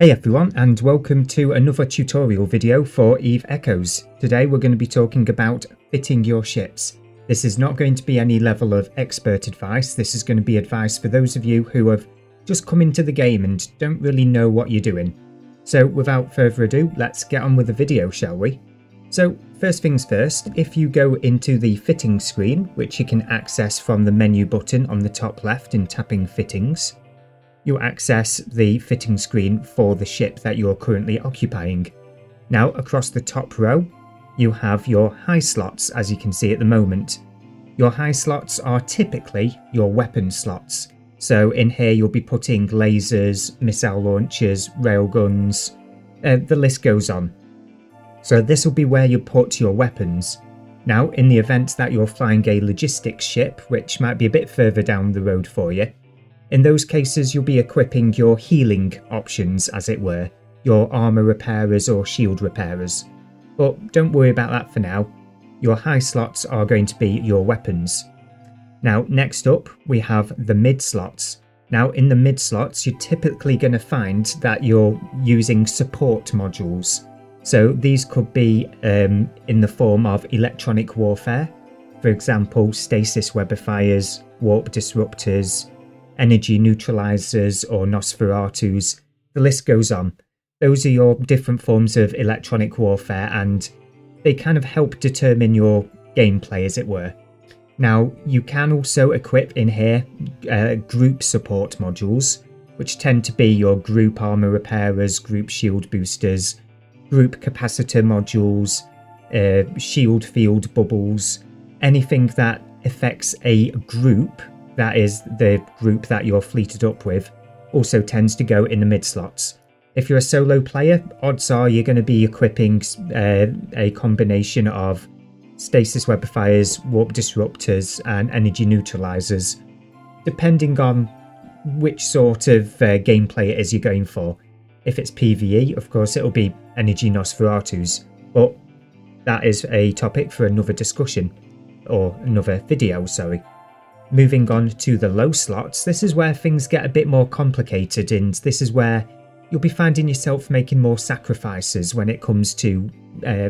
Hey everyone, and welcome to another tutorial video for EVE Echoes. Today we're going to be talking about fitting your ships. This is not going to be any level of expert advice. This is going to be advice for those of you who have just come into the game and don't really know what you're doing. So without further ado, let's get on with the video, shall we? So first things first, if you go into the fitting screen, which you can access from the menu button on the top left and tapping fittings, you access the fitting screen for the ship that you're currently occupying. Now across the top row, you have your high slots, as you can see at the moment. Your high slots are typically your weapon slots. So in here you'll be putting lasers, missile launchers, railguns, the list goes on. So this will be where you put your weapons. Now in the event that you're flying a logistics ship, which might be a bit further down the road for you, in those cases, you'll be equipping your healing options, as it were, your armour repairers or shield repairers. But don't worry about that for now. Your high slots are going to be your weapons. Now, next up, we have the mid slots. Now, in the mid slots, you're typically going to find that you're using support modules. So these could be in the form of electronic warfare, for example, stasis webifiers, warp disruptors, energy neutralizers or Nosferatus, the list goes on. Those are your different forms of electronic warfare and they kind of help determine your gameplay, as it were. Now you can also equip in here group support modules, which tend to be your group armor repairers, group shield boosters, group capacitor modules, shield field bubbles, anything that affects a group. That is the group that you're fleeted up with, also tends to go in the mid slots. If you're a solo player, odds are you're going to be equipping a combination of stasis webifiers, warp disruptors and energy neutralizers, depending on which sort of gameplay it is you're going for. If it's PvE, of course, it'll be energy Nosferatus, but that is a topic for another discussion, or another video, sorry. Moving on to the low slots, this is where things get a bit more complicated and this is where you'll be finding yourself making more sacrifices when it comes to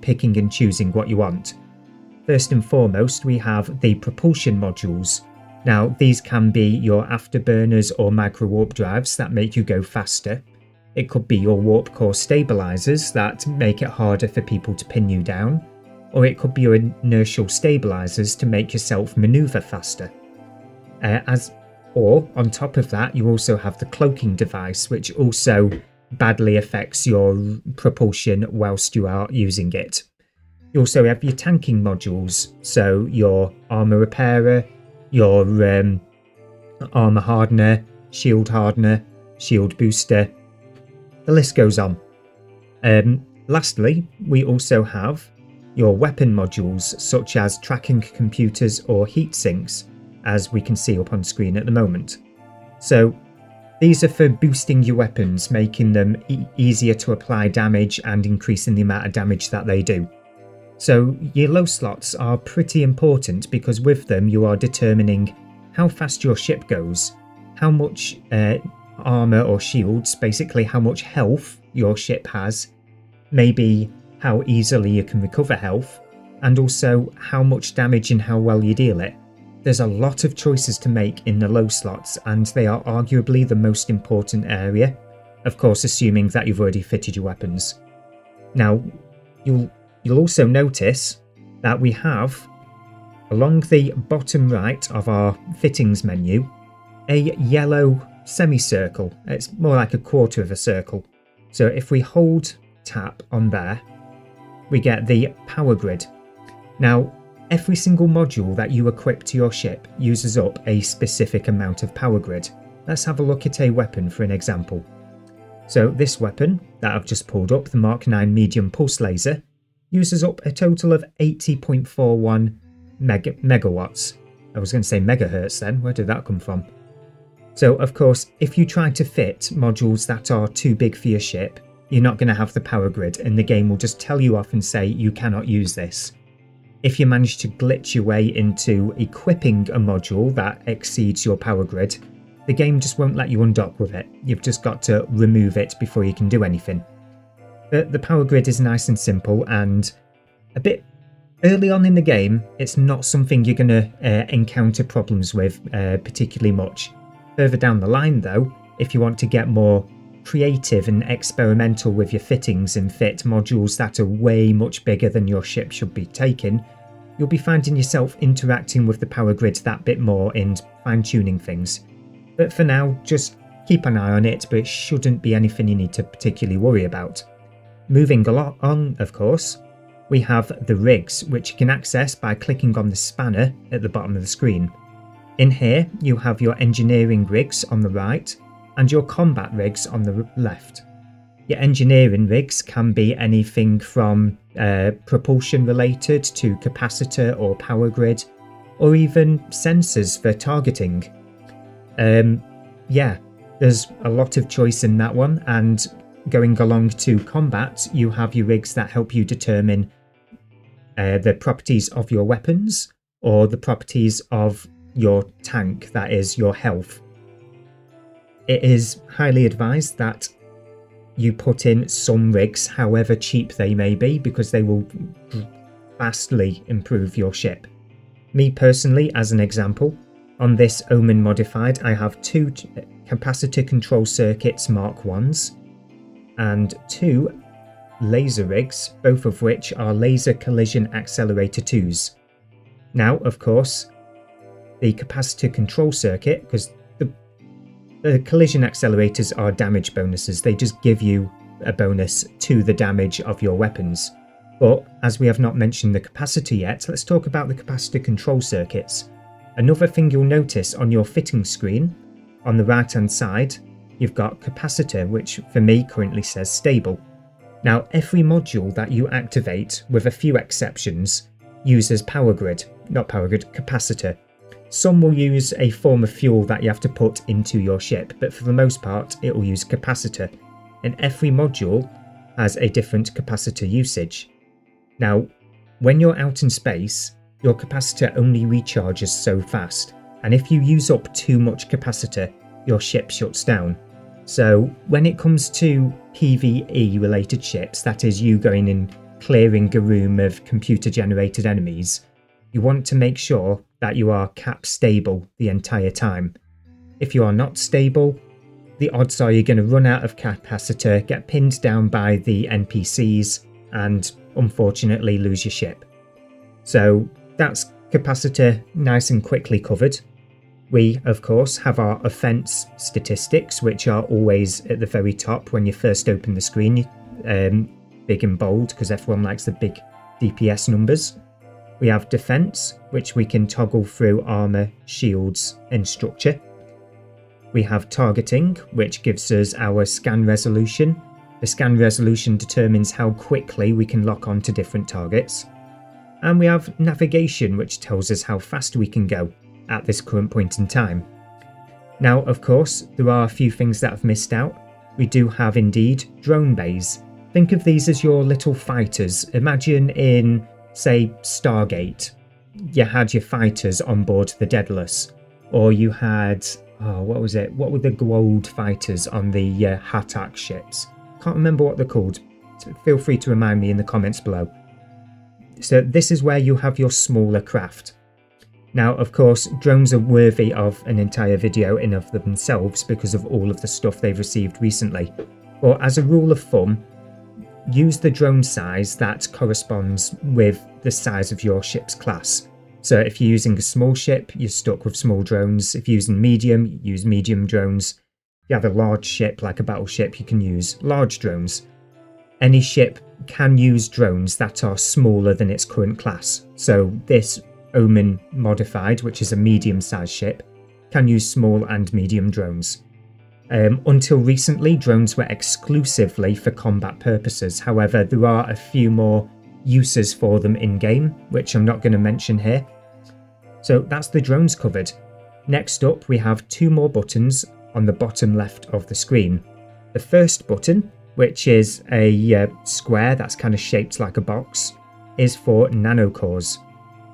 picking and choosing what you want. First and foremost, we have the propulsion modules. Now these can be your afterburners or micro warp drives that make you go faster. It could be your warp core stabilizers that make it harder for people to pin you down, or it could be your inertial stabilizers to make yourself maneuver faster. Or on top of that, you also have the cloaking device, which also badly affects your propulsion whilst you are using it. You also have your tanking modules, so your armor repairer, your armor hardener, shield booster, the list goes on. Lastly, we also have your weapon modules, such as tracking computers or heat sinks, as we can see up on screen at the moment. So these are for boosting your weapons, making them easier to apply damage and increasing the amount of damage that they do. So your low slots are pretty important because with them you are determining how fast your ship goes, how much armor or shields, basically how much health your ship has, maybe how easily you can recover health, and also how much damage and how well you deal it. There's a lot of choices to make in the low slots and they are arguably the most important area, of course assuming that you've already fitted your weapons. Now you'll also notice that we have, along the bottom right of our fittings menu, a yellow semicircle. It's more like a quarter of a circle. So if we hold tap on there, we get the power grid. Now every single module that you equip to your ship uses up a specific amount of power grid. Let's have a look at a weapon for an example. So this weapon that I've just pulled up, the Mark 9 medium pulse laser, uses up a total of 80.41 megawatts. I was going to say megahertz then, where did that come from? So of course, if you try to fit modules that are too big for your ship, you're not going to have the power grid and the game will just tell you off and say you cannot use this. If you manage to glitch your way into equipping a module that exceeds your power grid, the game just won't let you undock with it. You've just got to remove it before you can do anything. But the power grid is nice and simple, and a bit early on in the game, it's not something you're going to encounter problems with particularly much. Further down the line though, if you want to get more creative and experimental with your fittings and fit modules that are way much bigger than your ship should be taking, you'll be finding yourself interacting with the power grid that bit more and fine-tuning things. But for now, just keep an eye on it, but it shouldn't be anything you need to particularly worry about. Moving on, of course, we have the rigs, which you can access by clicking on the spanner at the bottom of the screen. In here, you have your engineering rigs on the right, and your combat rigs on the left. Your engineering rigs can be anything from propulsion related to capacitor or power grid, or even sensors for targeting. Yeah, there's a lot of choice in that one, and going along to combat, you have your rigs that help you determine the properties of your weapons or the properties of your tank, that is, your health. It is highly advised that you put in some rigs, however cheap they may be, because they will vastly improve your ship. Me personally, as an example, on this Omen Modified, I have 2 Capacitor Control Circuits Mark 1s and 2 laser rigs, both of which are Laser Collision Accelerator 2s. Now, of course, the Capacitor Control Circuit, because the collision accelerators are damage bonuses, they just give you a bonus to the damage of your weapons. But as we have not mentioned the capacitor yet, let's talk about the capacitor control circuits. Another thing you'll notice on your fitting screen, on the right hand side, you've got capacitor, which for me currently says stable. Now every module that you activate, with a few exceptions, uses capacitor. Some will use a form of fuel that you have to put into your ship, but for the most part it will use capacitor, and every module has a different capacitor usage. Now, when you're out in space, your capacitor only recharges so fast, and if you use up too much capacitor, your ship shuts down. So when it comes to PvE related ships, that is you going and clearing a room of computer generated enemies, you want to make sure that you are cap stable the entire time. If you are not stable, the odds are you're going to run out of capacitor, get pinned down by the NPCs, and unfortunately lose your ship. So that's capacitor nice and quickly covered. We, of course, have our offense statistics, which are always at the very top when you first open the screen, big and bold, because everyone likes the big DPS numbers. We have defense, which we can toggle through armor, shields, and structure. We have targeting, which gives us our scan resolution. The scan resolution determines how quickly we can lock on to different targets. And we have navigation, which tells us how fast we can go at this current point in time. Now, of course, there are a few things that I've missed out. We do have indeed drone bays. Think of these as your little fighters. Imagine in, say, Stargate, you had your fighters on board the Daedalus, or you had, what were the gold fighters on the Hatak ships? Can't remember what they're called, so feel free to remind me in the comments below. So this is where you have your smaller craft. Now, of course, drones are worthy of an entire video in of themselves because of all of the stuff they've received recently, or as a rule of thumb, use the drone size that corresponds with the size of your ship's class. So if you're using a small ship, you're stuck with small drones. If you're using medium, use medium drones. If you have a large ship, like a battleship, you can use large drones. Any ship can use drones that are smaller than its current class. So this Omen Modified, which is a medium-sized ship, can use small and medium drones. Until recently, drones were exclusively for combat purposes. However, there are a few more uses for them in-game, which I'm not going to mention here. So that's the drones covered. Next up, we have 2 more buttons on the bottom left of the screen. The first button, which is a square that's kind of shaped like a box, is for nanocores.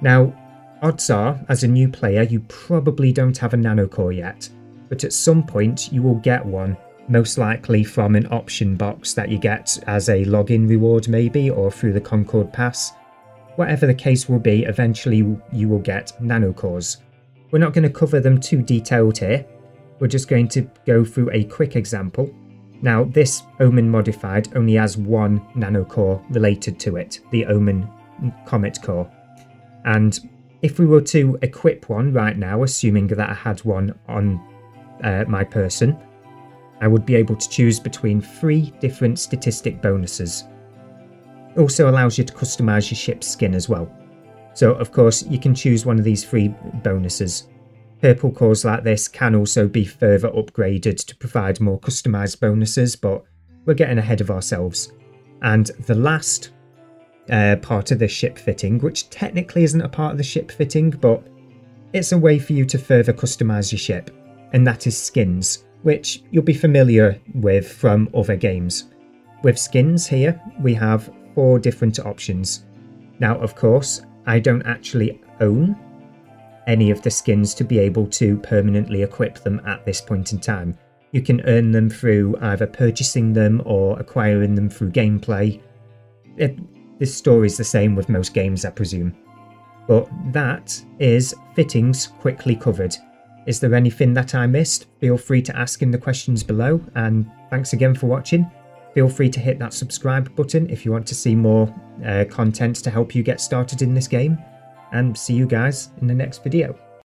Now, odds are, as a new player, you probably don't have a nanocore yet. but at some point you will get one, most likely from an option box that you get as a login reward maybe, or through the Concord Pass. Whatever the case will be, eventually you will get nanocores. We're not going to cover them too detailed here, we're just going to go through a quick example. Now this Omen Modified only has one nanocore related to it, the Omen Comet Core. And if we were to equip one right now, assuming that I had one on my person, I would be able to choose between 3 different statistic bonuses. Also allows you to customize your ship's skin as well. So of course you can choose one of these 3 bonuses. Purple cores like this can also be further upgraded to provide more customized bonuses, but we're getting ahead of ourselves. And the last part of the ship fitting, which technically isn't a part of the ship fitting, but it's a way for you to further customize your ship, and that is skins, which you'll be familiar with from other games. With skins here, we have 4 different options. Now, of course, I don't actually own any of the skins to be able to permanently equip them at this point in time. You can earn them through either purchasing them or acquiring them through gameplay. The story's the same with most games, I presume. But that is fittings quickly covered. Is there anything that I missed? Feel free to ask in the questions below, and thanks again for watching. Feel free to hit that subscribe button if you want to see more content to help you get started in this game. And see you guys in the next video.